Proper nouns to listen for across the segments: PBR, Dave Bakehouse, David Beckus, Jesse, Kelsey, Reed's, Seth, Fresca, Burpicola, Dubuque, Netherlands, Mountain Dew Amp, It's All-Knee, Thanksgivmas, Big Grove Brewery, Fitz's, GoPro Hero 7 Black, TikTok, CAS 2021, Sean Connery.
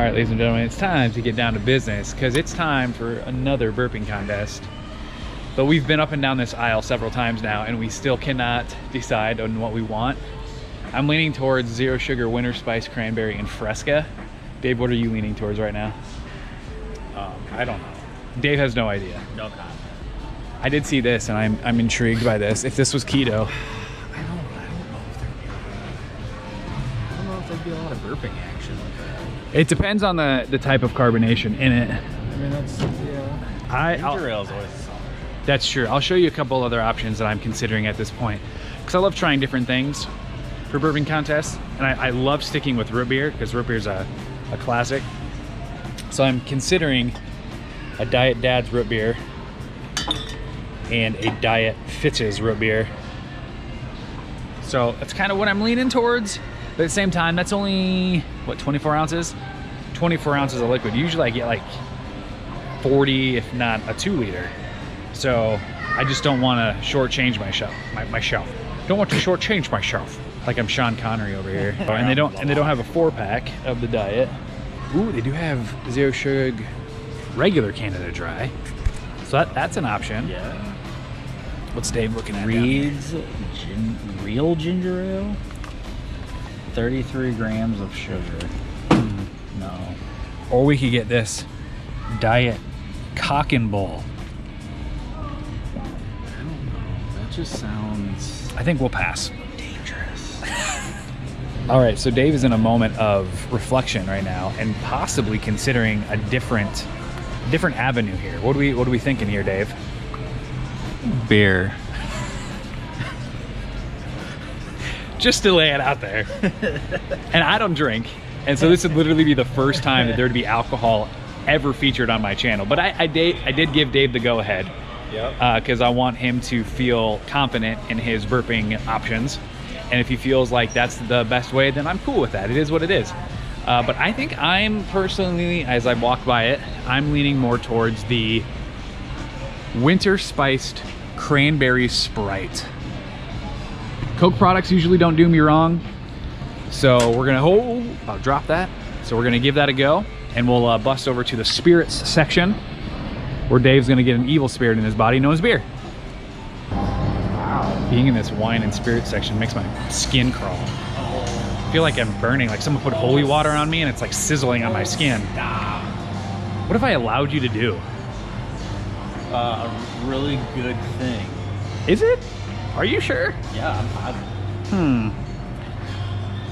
All right, ladies and gentlemen, it's time to get down to business because it's time for another burping contest. But we've been up and down this aisle several times now and we still cannot decide on what we want. I'm leaning towards zero sugar, winter spice, cranberry, and Fresca. Dave, what are you leaning towards right now? I don't know. Dave has no idea. No comment. I did see this and I'm intrigued by this. If this was keto. I don't know if there'd be a lot of burping action with that. It depends on the type of carbonation in it. I mean, that's, yeah. Ginger ale's always solid. That's true. I'll show you a couple other options that I'm considering at this point. Because I love trying different things for burping contests. And I love sticking with root beer because root beer's a classic. So I'm considering a Diet Dad's root beer and a Diet Fitz's root beer. So that's kind of what I'm leaning towards. But at the same time, that's only, what, 24 ounces? 24 ounces of liquid. Usually I get like 40, if not a 2 liter. So I just don't want to shortchange myself. Don't want to shortchange myself. Like I'm Sean Connery over here. And they don't have a 4-pack of the Diet. Ooh, they do have zero sugar regular Canada Dry. So that's an option. Yeah. What's Dave looking at? Reed's Real Ginger Ale. 33 grams of sugar. No. Or we could get this Diet Cock and Bull. I don't know. That just sounds... I think we'll pass. Dangerous. All right, so Dave is in a moment of reflection right now and possibly considering a different avenue here. What are we thinking here, Dave? Beer. Just to lay it out there. And I don't drink. And so this would literally be the first time that there'd be alcohol ever featured on my channel. But I did give Dave the go-ahead. Yep. Because I want him to feel confident in his burping options. And if he feels like that's the best way, then I'm cool with that. It is what it is. But I think I'm personally, as I walk by it, I'm leaning more towards the winter spiced cranberry Sprite. Coke products usually don't do me wrong. So we're gonna, I'll drop that. So we're gonna give that a go and we'll bust over to the spirits section where Dave's gonna get an evil spirit in his body known as beer. Wow. Being in this wine and spirit section makes my skin crawl. Oh. I feel like I'm burning, like someone put holy water on me and it's like sizzling on my skin. Stop. What have I allowed you to do? A really good thing. Is it? Are you sure? Yeah, I'm positive.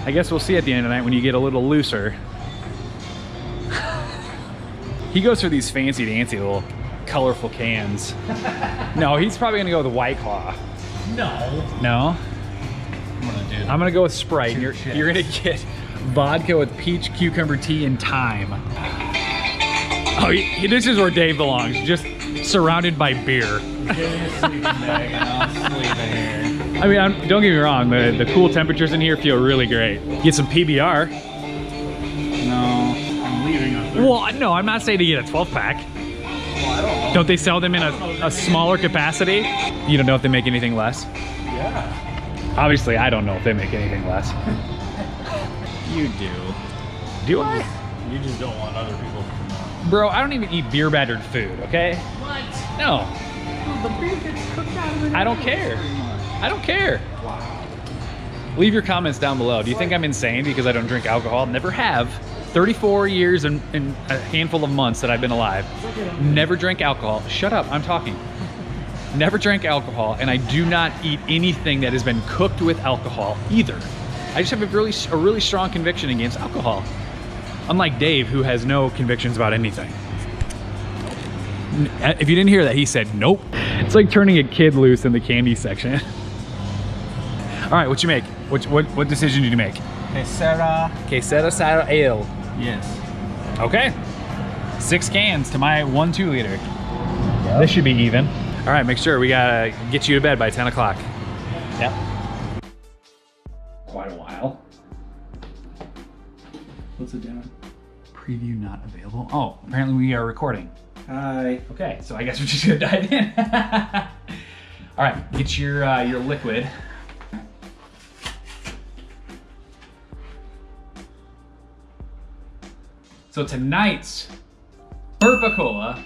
I guess we'll see at the end of the night when you get a little looser. He goes for these fancy dancy little colorful cans. No, he's probably gonna go with White Claw. No. No? I'm gonna go with Sprite. You're gonna get vodka with peach, cucumber tea, and thyme. Oh, this is where Dave belongs. Just surrounded by beer. I mean, don't get me wrong, the cool temperatures in here feel really great. Get some PBR. No, I'm leaving on Thursday. Well, no, I'm not saying to get a 12-pack. Well, I don't know. Don't they sell them in a smaller capacity? You don't know if they make anything less? Yeah. Obviously, I don't know if they make anything less. You do. Do I? You just don't want other people to know. Bro, I don't even eat beer-battered food, okay? What? No. The beer gets cooked out of it. I don't care. I don't care. Wow. Leave your comments down below. Do you think I'm insane because I don't drink alcohol? Never have. 34 years and a handful of months that I've been alive. Never drank alcohol. Shut up, I'm talking. Never drank alcohol, and I do not eat anything that has been cooked with alcohol either. I just have a really strong conviction against alcohol. Unlike Dave, who has no convictions about anything. If you didn't hear that, he said nope. It's like turning a kid loose in the candy section. All right, what you make? What decision did you make? Que Sara Sour Ale. Yes. Okay. 6 cans to my 1 2-liter. Yep. This should be even. All right, make sure we gotta get you to bed by 10 o'clock. Yep. Quite a while. What's it down? Preview not available. Oh, apparently we are recording. Hi. Okay, so I guess we're just gonna dive in. All right, get your liquid. So tonight's Burpicola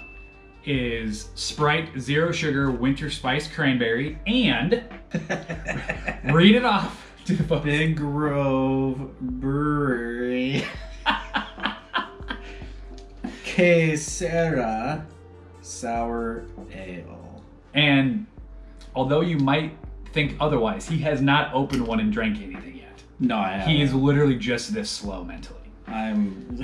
is Sprite Zero Sugar Winter Spice Cranberry and read it off to the folks. Big Grove Brewery. Que Sara Sour Ale. And although you might think otherwise, he has not opened one and drank anything yet. No, I haven't. He is literally just this slow mentally. I'm...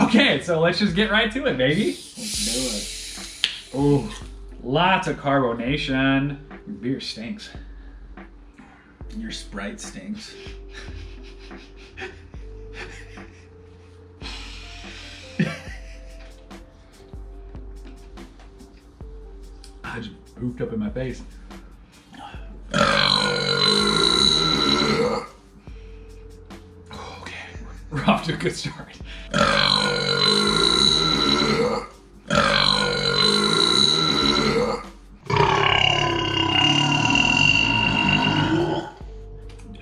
Okay, so let's just get right to it, baby. Let's do it. Ooh, lots of carbonation. Your beer stinks. Your Sprite stinks. I just pooped up in my face. Okay, we're off to a good start.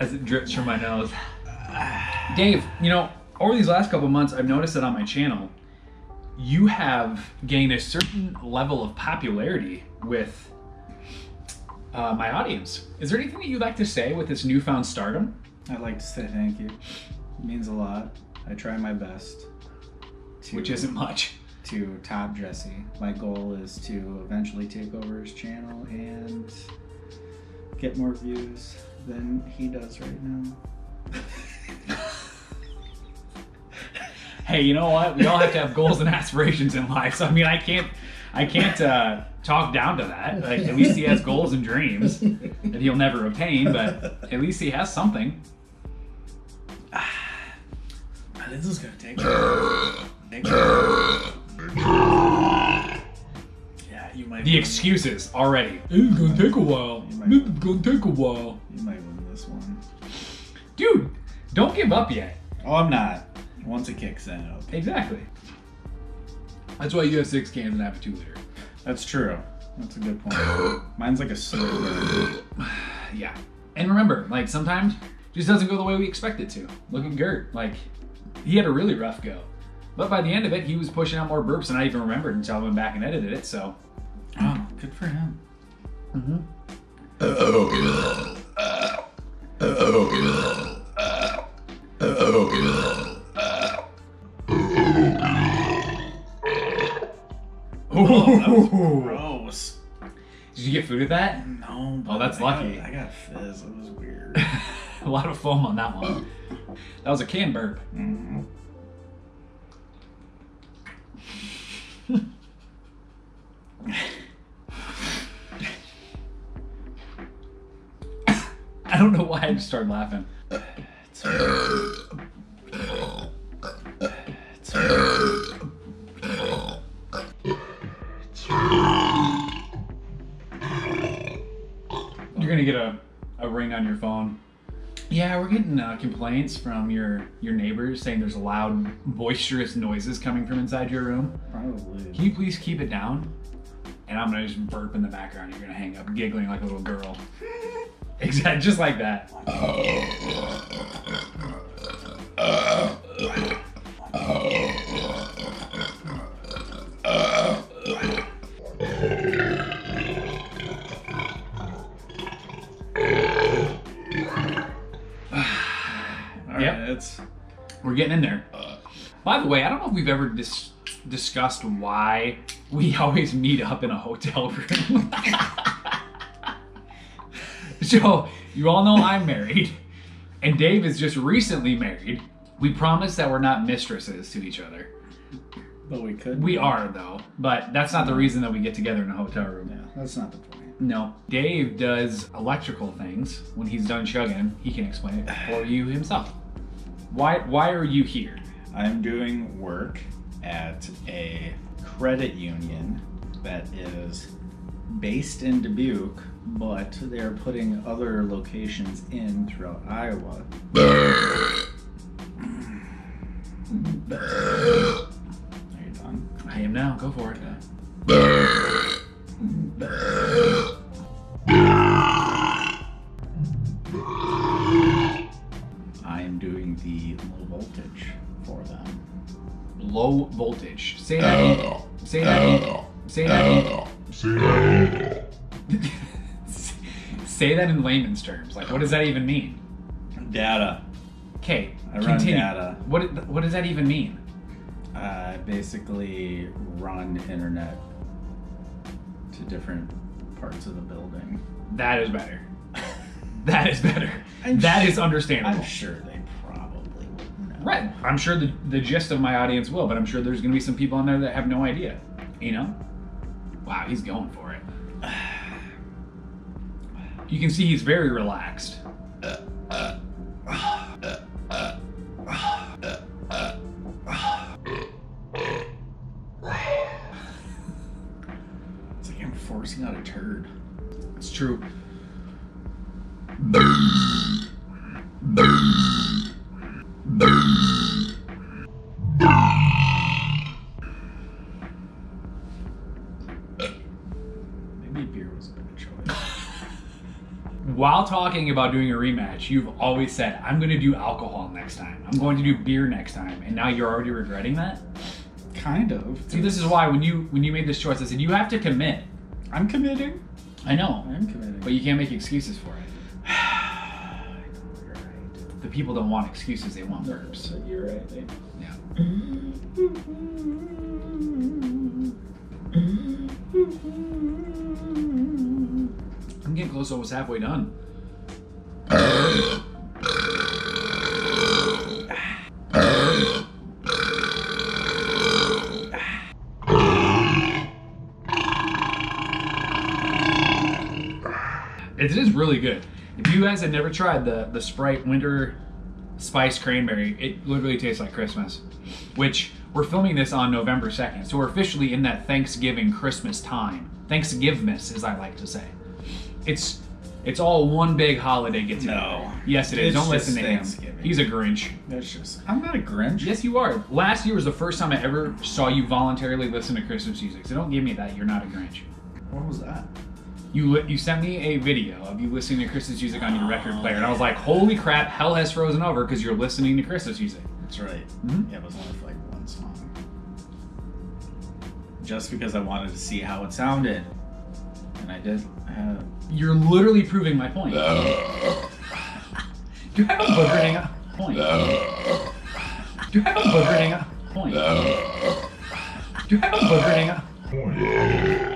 As it drips from my nose. Dave, you know, over these last couple months, I've noticed that on my channel, you have gained a certain level of popularity with my audience. Is there anything that you'd like to say with this newfound stardom? I'd like to say thank you. It means a lot. I try my best. Which isn't much. To top Jesse. My goal is to eventually take over his channel and get more views than he does right now. Hey, you know what? We all have to have goals and aspirations in life. So I mean, I can't talk down to that. Like, at least he has goals and dreams that he'll never attain, but at least he has something. This is gonna take. Yeah, you might. The excuses already. It's gonna take a while. This is gonna take a while. You might win this one, dude. Don't give up yet. Oh, I'm not. Once it kicks in, it'll kick. Exactly. That's why you have 6 cans and I have a 2-liter. That's true. That's a good point. Mine's like a slow burn. Yeah. And remember, like, sometimes it just doesn't go the way we expect it to. Look at Gert. Like, he had a really rough go. But by the end of it, he was pushing out more burps than I even remembered until I went back and edited it, so. Oh, good for him. Mm-hmm. Oh, that was gross. Did you get food with that? No. Oh, that's lucky. I got fizz. It was weird. A lot of foam on that one. That was a can burp. Mm-hmm. I don't know why I just started laughing. It's You're gonna get a ring on your phone. Yeah, we're getting complaints from your neighbors saying there's loud, boisterous noises coming from inside your room. Probably. Can you please keep it down? And I'm gonna just burp in the background. You're gonna hang up giggling like a little girl. Exactly, just like that. We're getting in there. By the way, I don't know if we've ever discussed why we always meet up in a hotel room. So, you all know I'm married, and Dave is just recently married. We promised that we're not mistresses to each other. But we could. We are, though. But that's not the reason that we get together in a hotel room. Yeah, that's not the point. No, Dave does electrical things. When he's done chugging, he can explain it for you himself. Why are you here? I'm doing work at a credit union that is based in Dubuque, but they're putting other locations in throughout Iowa. Are you done? I am now. Go for it. I am doing doing the low voltage for them. Low voltage. Say that. Say that. Say that. Say that. Say that in layman's terms. Like, what does that even mean? Data. Okay. I run data. What does that even mean? I basically run internet to different parts of the building. That is better. That is better. That is understandable. I'm sure they probably would know. Right. I'm sure the gist of my audience will, but I'm sure there's going to be some people on there that have no idea. You know? Wow, he's going for it. You can see he's very relaxed. It's like I'm forcing out a turd. It's true. Maybe beer was a good choice. While talking about doing a rematch, you've always said, I'm going to do alcohol next time. I'm going to do beer next time. And now you're already regretting that? Kind of. See, this is why when you made this choice, I said, you have to commit. I'm committing. I know. I'm committing. But you can't make excuses for it. The people don't want excuses, they want verbs. No, you're right. Yeah. I'm getting close, almost halfway done. It is really good. If you guys had never tried the Sprite Winter Spice Cranberry, it literally tastes like Christmas, which we're filming this on November 2nd. So we're officially in that Thanksgiving Christmas time. Thanksgivmas, as I like to say. It's all one big holiday get together. No. Yes, it is. Don't listen to him. He's a Grinch. That's just. I'm not a Grinch. Yes, you are. Last year was the first time I ever saw you voluntarily listen to Christmas music. So don't give me that. You're not a Grinch. What was that? You sent me a video of you listening to Christmas music on your record player, and I was like, holy crap, hell has frozen over because you're listening to Christmas music. That's right. Mm-hmm. Yeah, it was only for like one song. Just because I wanted to see how it sounded. And I did. You're literally proving my point. Do you have a booger hang up? Point. Do you have a booger hang up? Point. Do you have a booger hang up? Point.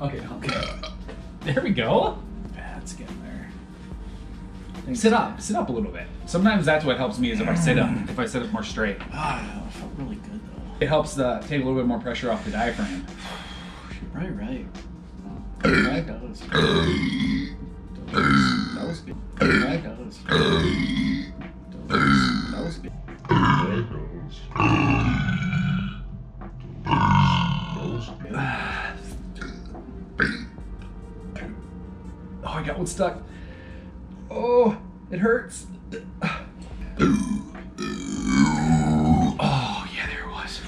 Okay. There we go. That's getting there. Thanks. Sit up a little bit. Sometimes that's what helps me is if I sit up more straight. Oh, it felt really good though. It helps take a little bit more pressure off the diaphragm. You're probably right. That does. That was good. That does. That was good. That does. Oh, I got one stuck. Oh, it hurts. Oh, yeah, there it was.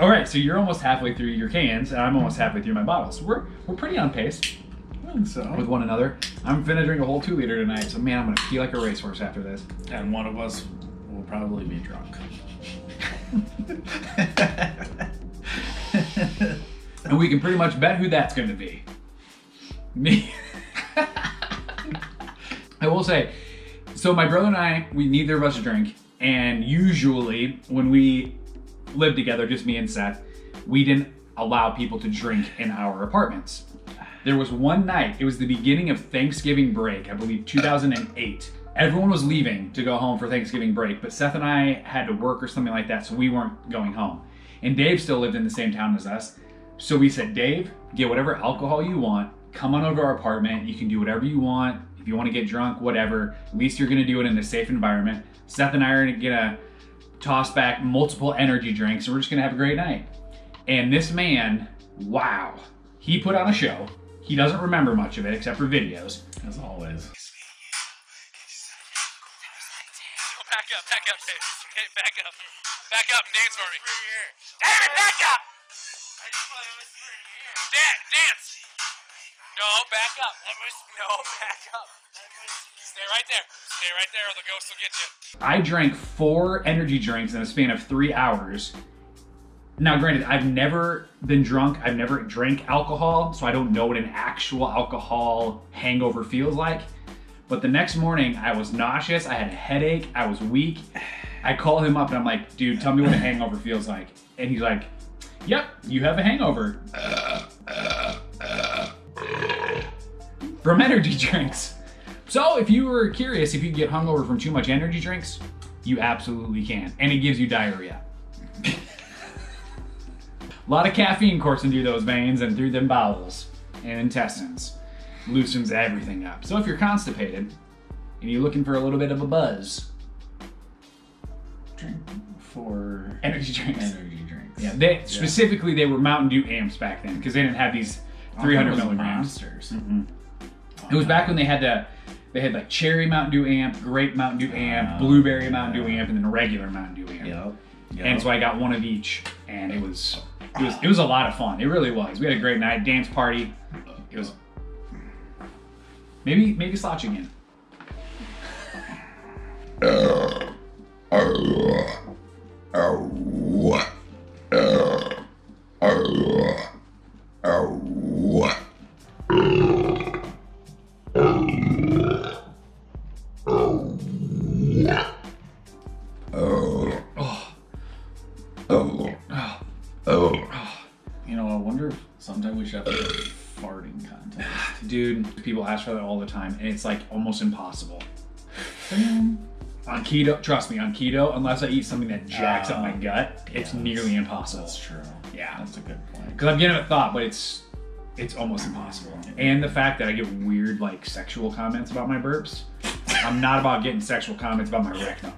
All right, so you're almost halfway through your cans, and I'm almost halfway through my bottles. We're pretty on pace. So. With one another. I'm finna drink a whole 2-liter tonight, so man, I'm gonna pee like a racehorse after this. And one of us will probably be drunk. And we can pretty much bet who that's gonna be. Me. I will say, so my brother and I, we neither of us drink, and usually when we lived together, just me and Seth, we didn't allow people to drink in our apartments. There was one night, it was the beginning of Thanksgiving break, I believe 2008. Everyone was leaving to go home for Thanksgiving break, but Seth and I had to work or something like that, so we weren't going home. And Dave still lived in the same town as us. So we said, Dave, get whatever alcohol you want, come on over to our apartment, you can do whatever you want, if you wanna get drunk, whatever, at least you're gonna do it in a safe environment. Seth and I are gonna toss back multiple energy drinks, and we're just gonna have a great night. And this man, wow, he put on a show. He doesn't remember much of it except for videos, as always. Back up, back up, back up. Back up and dance for me. David, back up! Dance! No, back up. No, back up. Stay right there. Stay right there or the ghost will get you. I drank 4 energy drinks in a span of 3 hours. Now, granted, I've never been drunk. I've never drank alcohol, so I don't know what an actual alcohol hangover feels like. But the next morning, I was nauseous. I had a headache. I was weak. I called him up and I'm like, dude, tell me what a hangover feels like. And he's like, yep, you have a hangover. From energy drinks. So if you were curious if you could get hungover from too much energy drinks, you absolutely can. And it gives you diarrhea. A lot of caffeine coursing through those veins and through them bowels and intestines. Loosens everything up. So if you're constipated and you're looking for a little bit of a buzz, drink for energy drinks. Energy drinks. Yeah, specifically they were Mountain Dew Amps back then because they didn't have these 300 milligrams. Mm-hmm. It was back when they had like cherry Mountain Dew Amp, grape Mountain Dew Amp, blueberry Mountain Dew Amp, and then regular Mountain Dew Amp. Yep. And so I got one of each, and it was a lot of fun. It really was. We had a great night, dance party. It was maybe slouching in. You know, I wonder if sometimes we should have a farting contest. Dude, people ask for that all the time, and it's like almost impossible. On keto, trust me, on keto, unless I eat something that jacks up my gut, it's nearly impossible. That's true. Yeah. That's a good point. Because I'm getting a thought, but it's almost impossible. And the fact that I get weird, like, sexual comments about my burps, I'm not about getting sexual comments about my rectum.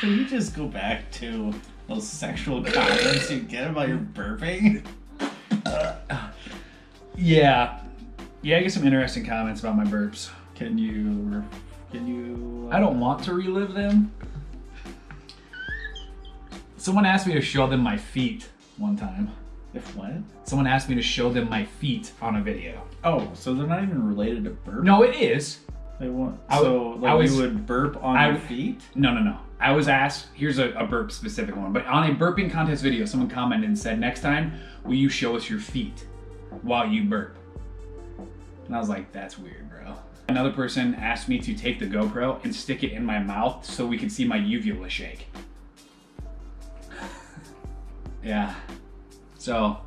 Can we just go back to those sexual comments you get about your burping? Yeah, I get some interesting comments about my burps. Can you? I don't want to relive them. Someone asked me to show them my feet one time. If what? Someone asked me to show them my feet on a video. Oh, so they're not even related to burp? No, it is. They won't. So you would burp on your feet? No. I was asked, here's a burp specific one, but on a burping contest video, someone commented and said, next time, will you show us your feet while you burp? And I was like, that's weird, bro. Another person asked me to take the GoPro and stick it in my mouth so we could see my uvula shake. Yeah. So,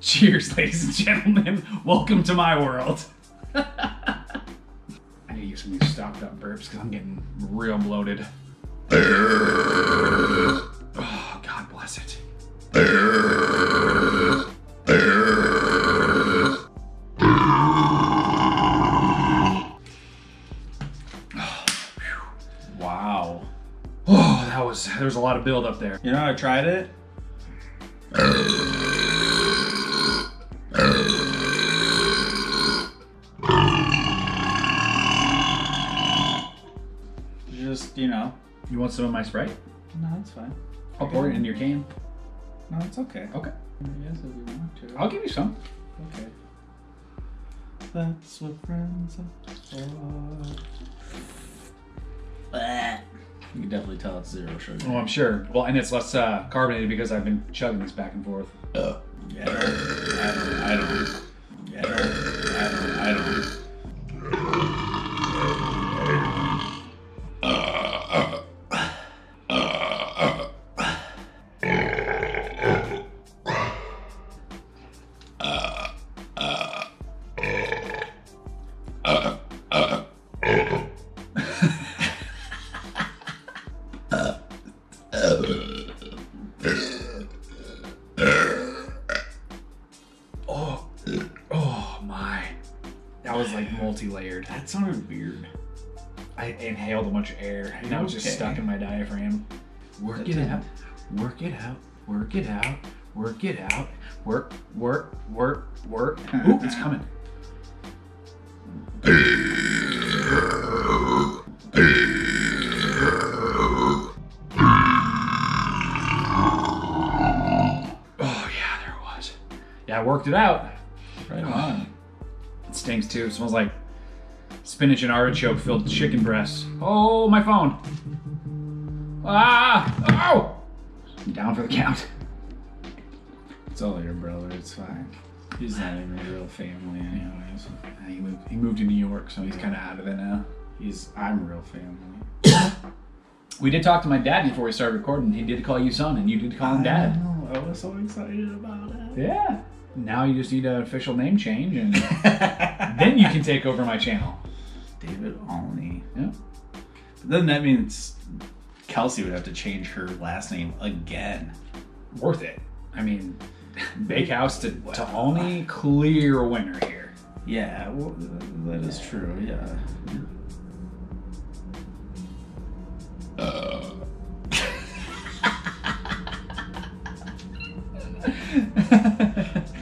cheers, ladies and gentlemen. Welcome to my world. I need to get some of these stocked up burps because I'm getting real bloated. Oh, God bless it. Wow. Oh, there was a lot of build up there. You know, I tried it. Just, you know. You want some of my Sprite? No, that's fine. I'll pour it in your can. No, it's okay. Okay. Yes, if you want to. I'll give you some. Okay. That's what friends are for. You can definitely tell it's zero sugar. Oh, I'm sure. Well, and it's less carbonated because I've been chugging this back and forth. That was like multi-layered. That sounded weird. I inhaled a bunch of air and I was just stuck in my diaphragm. Work it out. Ooh, it's coming. worked it out. Right on. It stinks too. It smells like spinach and artichoke filled chicken breasts. Oh, my phone. Ah! Ow! I'm down for the count. It's all your brother, it's fine. He's not even a real family anyways. He moved to New York, so he's kind of out of it now. I'm real family. We did talk to my dad before we started recording. He did call you son, and you did call him dad. I know. I was so excited about it. Yeah. Now you just need an official name change, and then you can take over my channel. David All-Knee. Yeah. But doesn't that mean Kelsey would have to change her last name again? Worth it. I mean, Bakehouse to All-Knee, clear winner here. Yeah, well, that is true, yeah.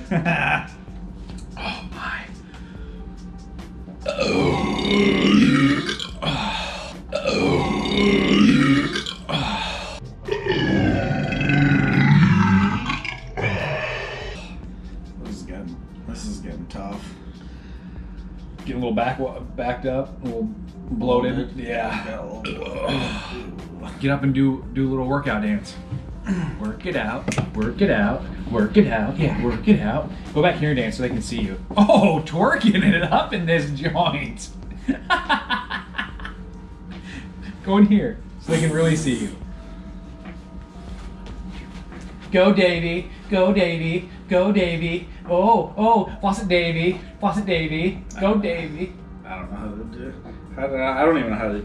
Oh my. This is getting tough. Getting a little backed up, a little bloated. Yeah. Get up and do a little workout dance. Work it out, work it out, work it out, yeah, work it out. Go back here and dance so they can see you. Oh, twerking it up in this joint. Go in here so they can really see you. Go, Davey, go, Davey, go, Davey. Oh, floss it, Davey, floss it, Davey. Go, Davey. I don't know how to do it. I don't even know how to.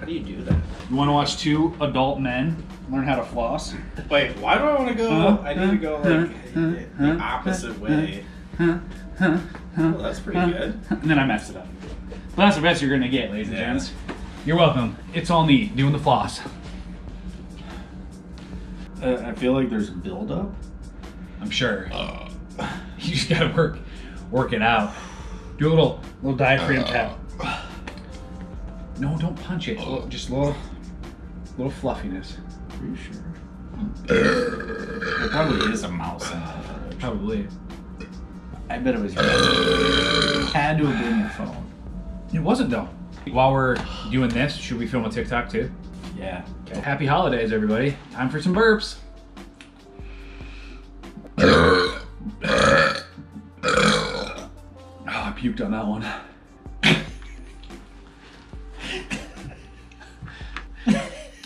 How do you do that? You want to watch two adult men learn how to floss? Wait, why do I want to go? I need to go the opposite way. Well, that's pretty good. And then I messed it up. Well, that's the best you're going to get, ladies and gents. You're welcome. It's All-Knee doing the floss. I feel like there's buildup. I'm sure. You just got to work it out. Do a little diaphragm tap. No, don't punch it. Just a little fluffiness. Are you sure? There probably is a mouse in it. Probably. I bet it was your phone. Had to have been your phone. It wasn't though. While we're doing this, should we film a TikTok too? Yeah. Okay. Happy holidays, everybody. Time for some burps. Oh, I puked on that one.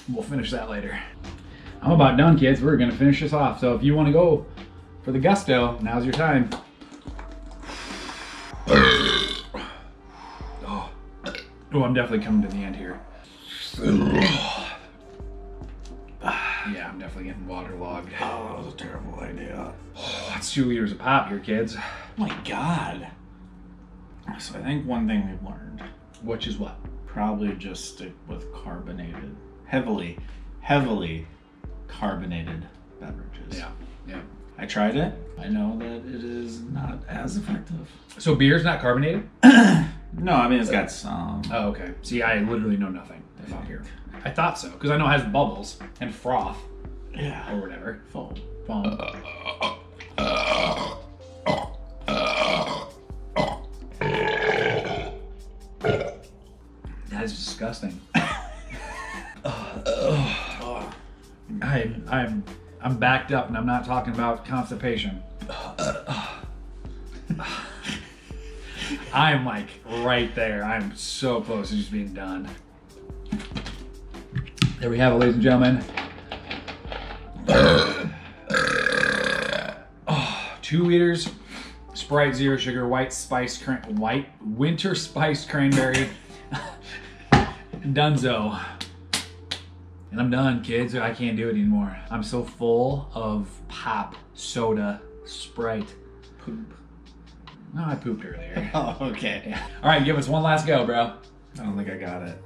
We'll finish that later. I'm about done, kids. We're gonna finish this off. So if you want to go for the gusto, now's your time. Oh, I'm definitely coming to the end here. Yeah, I'm definitely getting waterlogged. Oh, that was a terrible idea. Oh, that's 2 liters of pop here, kids. My God. So I think one thing we've learned. Which is what? Probably just stick with carbonated. Heavily carbonated beverages. Yeah. I tried it. I know that it is not as effective. So beer's not carbonated? No, I mean, it's got some. Oh, okay. See, I literally know nothing about beer. I thought so, because I know it has bubbles and froth. Yeah. Or whatever. Foam. That is disgusting. I'm backed up, and I'm not talking about constipation. I'm like right there. I'm so close to just being done. There we have it, ladies and gentlemen. 2 liters, Sprite Zero Sugar, white winter spiced cranberry, dunzo. And I'm done, kids. I can't do it anymore. I'm so full of pop, soda, Sprite. Poop. No, I pooped earlier. Oh, okay. Yeah. All right, give us one last go, bro. I don't think I got it.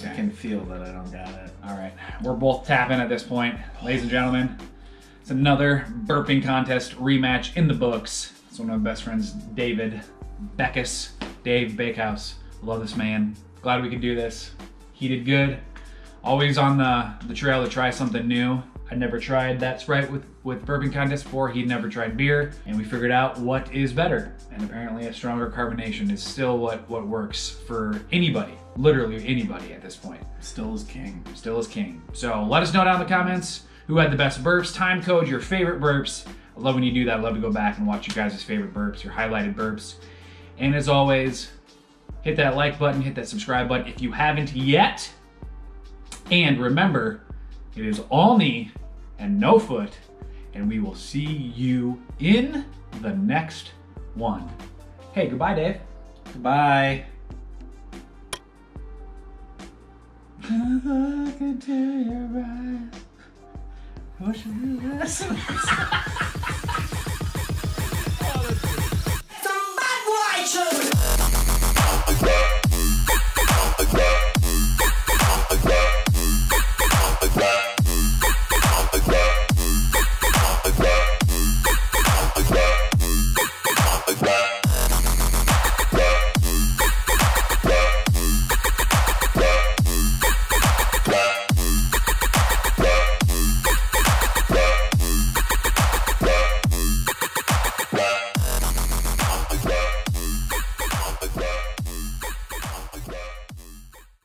Okay. I can feel that I don't got it. All right, we're both tapping at this point. Ladies and gentlemen, it's another burping contest rematch in the books. It's one of my best friends, David Beckus, Dave Bakehouse. Love this man. Glad we could do this. He did good. Always on the trail to try something new. I'd never tried That's Right with bourbon contest before. He'd never tried beer, and we figured out what is better. And apparently a stronger carbonation is still what works for anybody, literally anybody at this point. Still is king. Still is king. So let us know down in the comments who had the best burps, time code, your favorite burps. I love when you do that. I love to go back and watch you guys' favorite burps, your highlighted burps. And as always, hit that like button, hit that subscribe button if you haven't yet. And remember, it is all knee and no foot, and we will see you in the next one. Hey, goodbye, Dave. Goodbye. Look into your eyes. What should we listen to?